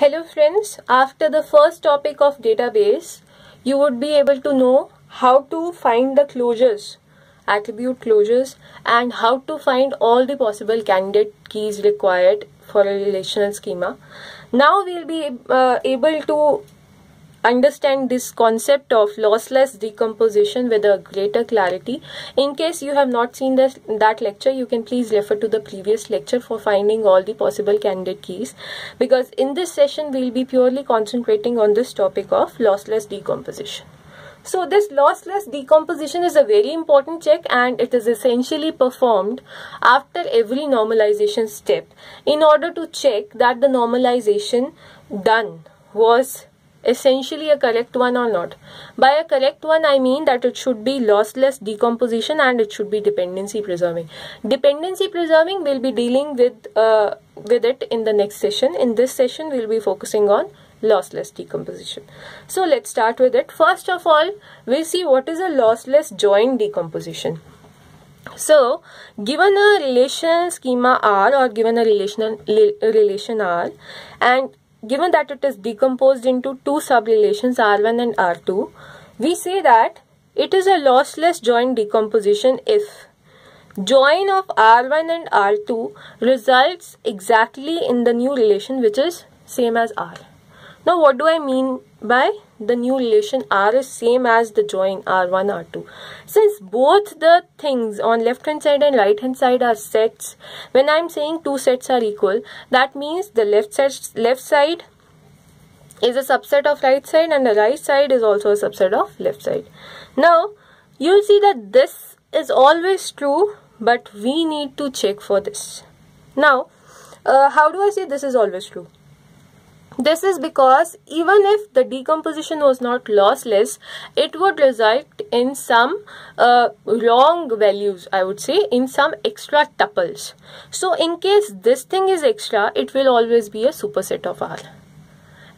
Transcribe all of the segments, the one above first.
Hello friends, after the first topic of database, you would be able to know how to find the closures, attribute closures, and how to find all the possible candidate keys required for a relational schema. Now we will be able to understand this concept of lossless decomposition with a greater clarity. In case you have not seen that lecture, you can please refer to the previous lecture for finding all the possible candidate keys, because in this session we will be purely concentrating on this topic of lossless decomposition. So this lossless decomposition is a very important check, and it is essentially performed after every normalization step in order to check that the normalization done was essentially a correct one or not. By a correct one, I mean that it should be lossless decomposition and it should be dependency preserving. Dependency preserving, we'll be dealing with it in the next session. In this session, we'll be focusing on lossless decomposition. So let's start with it. First of all, we'll see what is a lossless join decomposition. So, given a relational schema R or given a relation R, and given that it is decomposed into two sub-relations R1 and R2, we say that it is a lossless join decomposition if join of R1 and R2 results exactly in the new relation which is same as R. Now what do I mean by the new relation R is same as the join R1, R2? Since both the things on left hand side and right hand side are sets, when I am saying two sets are equal, that means the left side is a subset of right side and the right side is also a subset of left side. Now you will see that this is always true, but we need to check for this. Now how do I say this is always true? This is because even if the decomposition was not lossless, it would result in some wrong values, I would say, in some extra tuples. So in case this thing is extra, it will always be a superset of R.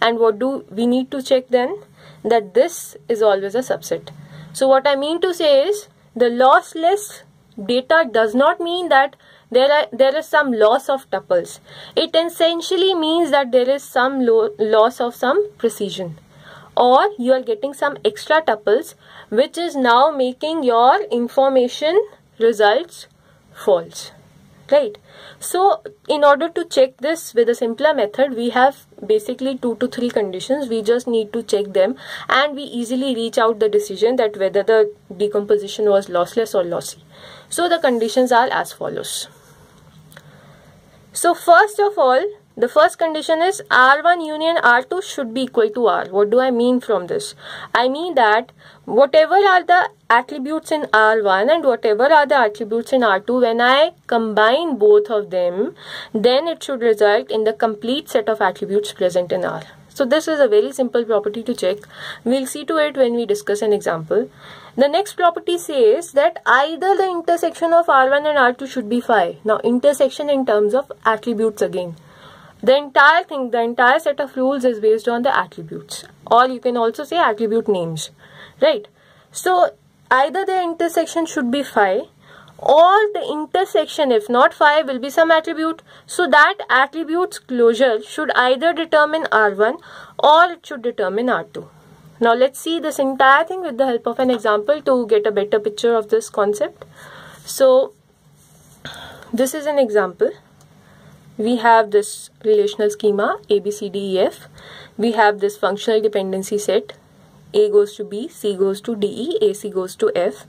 And what do we need to check then? That this is always a subset. So what I mean to say is, the lossless data does not mean that there is some loss of tuples. It essentially means that there is some loss of some precision, or you are getting some extra tuples which is now making your information results false, right? So in order to check this with a simpler method, we have basically 2 to 3 conditions. We just need to check them and we easily reach out the decision that whether the decomposition was lossless or lossy. So the conditions are as follows. So first of all, the first condition is R1 union R2 should be equal to R. What do I mean from this? I mean that whatever are the attributes in R1 and whatever are the attributes in R2, when I combine both of them, then it should result in the complete set of attributes present in R. So this is a very simple property to check. We'll see to it when we discuss an example. The next property says that either the intersection of R1 and R2 should be phi. Now intersection in terms of attributes again. The entire thing, the entire set of rules is based on the attributes, or you can also say attribute names, right? So either the intersection should be phi, or the intersection, if not phi, will be some attribute. So that attribute's closure should either determine R1 or it should determine R2. Now let's see this entire thing with the help of an example to get a better picture of this concept. So this is an example. We have this relational schema A, B, C, D, E, F. We have this functional dependency set. A goes to B, C goes to D, E, AC goes to F,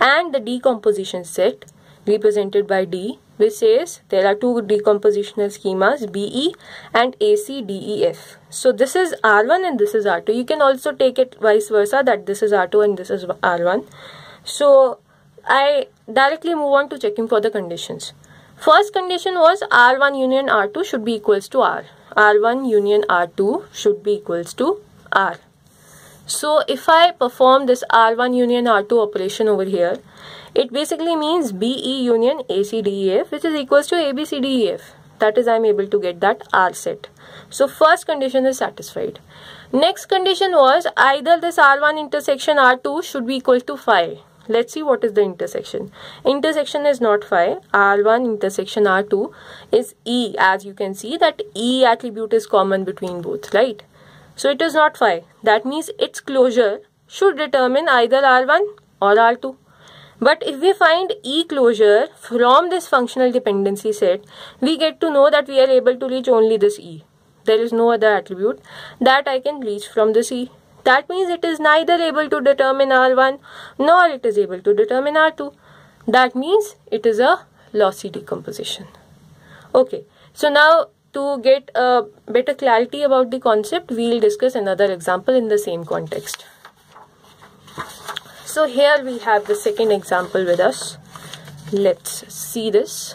and the decomposition set represented by D, which says there are two decompositional schemas BE and ACDEF. So this is R1 and this is R2. You can also take it vice versa, that this is R2 and this is R1. So I directly move on to checking for the conditions. First condition was R1 union R2 should be equals to R. R1 union R2 should be equals to R. So if I perform this R1 union R2 operation over here, it basically means BE union ACDEF, which is equals to ABCDEF. That is, I am able to get that R set. So first condition is satisfied. Next condition was either this R1 intersection R2 should be equal to phi. Let's see what is the intersection. Intersection is not phi. R1 intersection R2 is E. As you can see that E attribute is common between both, right? So it is not phi. That means its closure should determine either R1 or R2. But if we find E closure from this functional dependency set, we get to know that we are able to reach only this E. There is no other attribute that I can reach from this E. That means it is neither able to determine R1 nor it is able to determine R2. That means it is a lossy decomposition. Okay, so now to get a better clarity about the concept, we will discuss another example in the same context. So here we have the second example with us. Let's see this.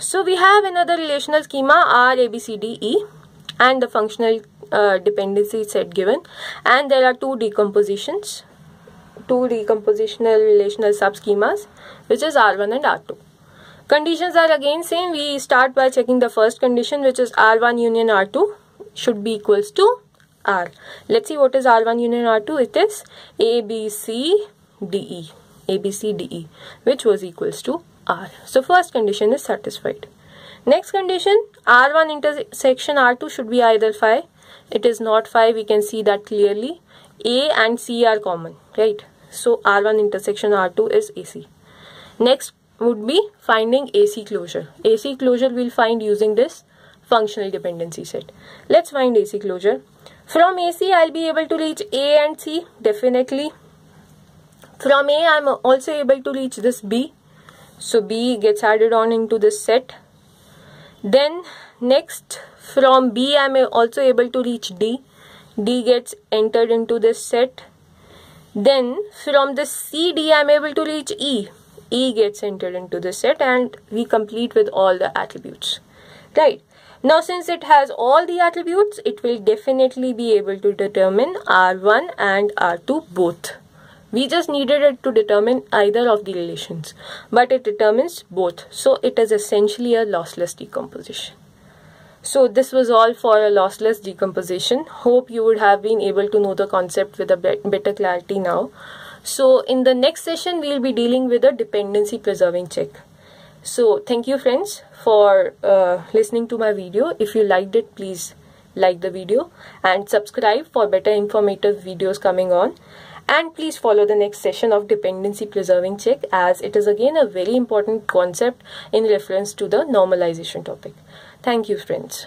So we have another relational schema R, A, B, C, D, E and the functional dependency set given, and there are two decompositional relational subschemas, which is R1 and R2. Conditions are again same. We start by checking the first condition, which is R1 union R2 should be equals to R. Let's see what is R1 union R2. It is A, B, C, D, E. A, B, C, D, E, which was equals to R. So first condition is satisfied. Next condition, R1 intersection R2 should be either phi. It is not phi, we can see that clearly. A and C are common, right? So R1 intersection R2 is AC. Next would be finding AC closure. AC closure we'll find using this functional dependency set. Let's find AC closure. From AC, I'll be able to reach A and C, definitely. From A, I'm also able to reach this B. So B gets added on into this set. Then next, from B I am also able to reach D. D gets entered into this set. Then from this C, D I am able to reach E. E gets entered into this set, and we complete with all the attributes. Right. Now since it has all the attributes, it will definitely be able to determine R1 and R2 both. We just needed it to determine either of the relations, but it determines both. So it is essentially a lossless decomposition. So this was all for a lossless decomposition. Hope you would have been able to know the concept with a better clarity now. So in the next session, we will be dealing with a dependency preserving check. So thank you friends for listening to my video. If you liked it, please like the video and subscribe for better informative videos coming on. And please follow the next session of dependency preserving check, as it is again a very important concept in reference to the normalization topic. Thank you, friends.